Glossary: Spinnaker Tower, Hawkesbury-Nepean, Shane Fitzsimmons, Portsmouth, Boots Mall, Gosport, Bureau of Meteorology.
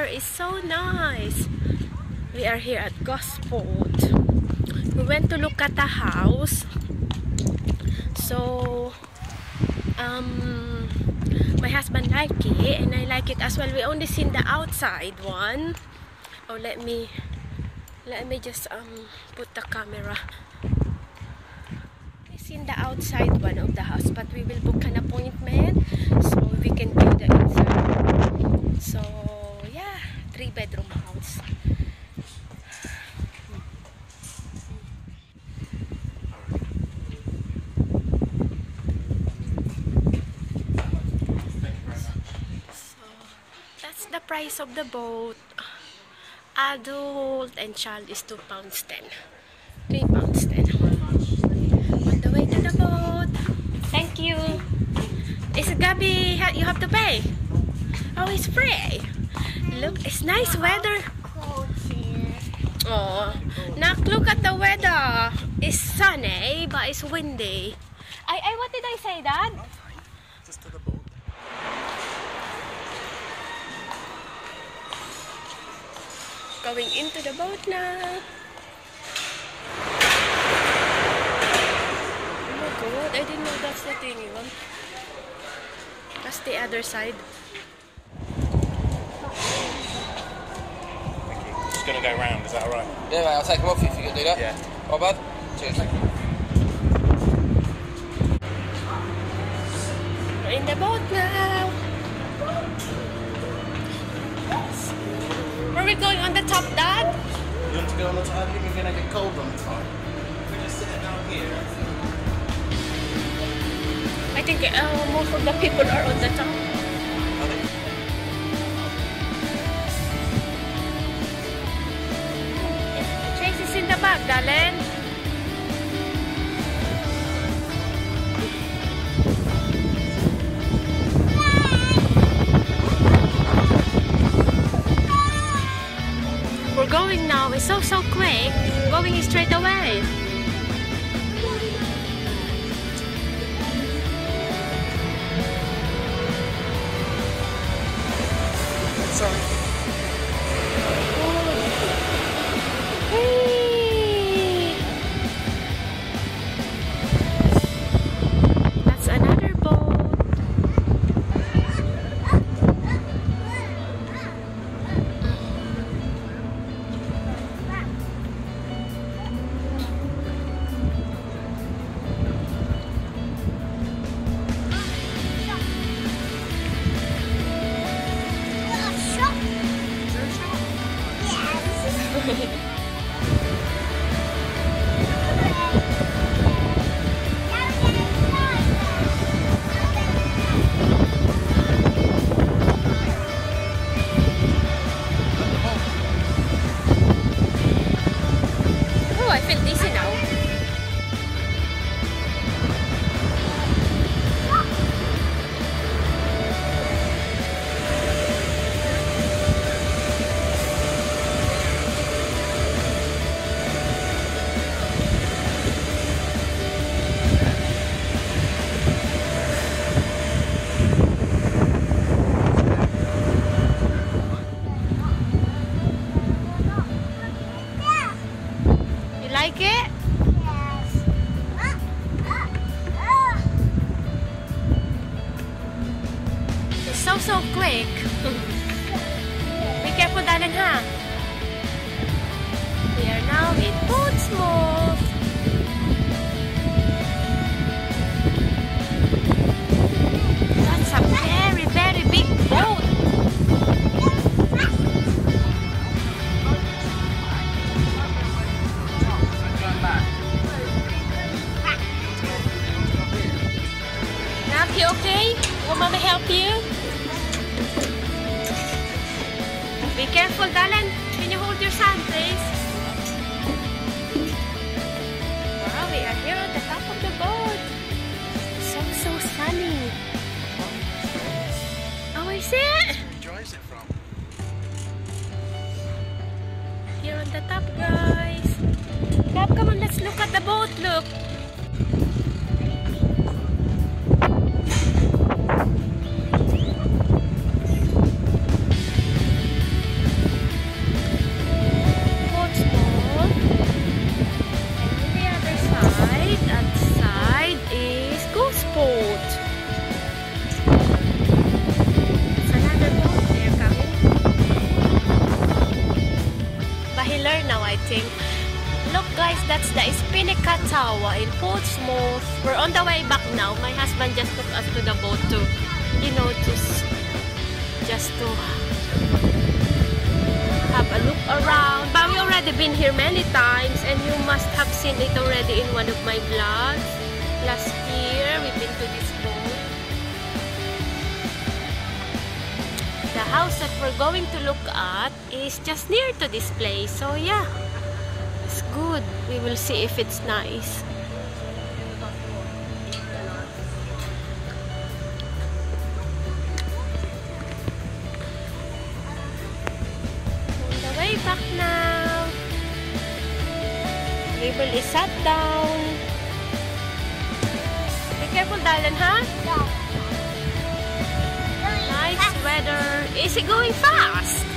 weather is so nice. We are here at Gosport. We went to look at a house. So my husband liked it and I like it as well. We only seen the outside one. Oh, let me just put the camera. We seen the outside one of the house, but we will book an appointment so we can do the inside. So yeah, 3-bedroom house. The price of the boat, adult and child, is £2.10, £3.10. On the way to the boat. Thank you. It's Gabby. You have to pay. Oh, it's free. Look, it's nice weather. Oh, now look at the weather. It's sunny, but it's windy. I what did I say, Dad? Just to the boat. Going into the boat now. Oh my god, I didn't know that's the thingy one. That's the other side. Thank you. Just gonna go round, is that alright? Yeah, mate, I'll take them off you if you can do that. Yeah. Well, bud. Cheers, thank you. We're in the boat now. Where are we going on the top, Dad? You want to go on the top? I think we're going to get cold on the top. We're just sitting down here. I think most of the people are on the top. Trace is in the back, darling. Going now is so quick, going straight away. Sorry. Hey. That's another boat. So quick. Be careful, darling, huh? We are now in Boots Mall. That's a very big boat. Now, you okay? Will Mama help you? Be careful, darling. Can you hold your son, please? Wow, we are here on the top of the boat. So sunny. Oh, I see it. Where he drives it from. Here on the top, guys. Bob, come on, let's look at the boat. Look. boat. Now I think. Look guys, that's the Spinnaker Tower in Portsmouth. We're on the way back now. My husband just took us to the boat to, you know, just to have a look around. But we've already been here many times and you must have seen it already in one of my vlogs. Last year, we've been to this boat. The house that we're going to look at is just near to this place, so yeah, it's good. We will see if it's nice. On the way back now, table is sat down. Be careful, darling, huh? Yeah. Nice weather. Is it going fast?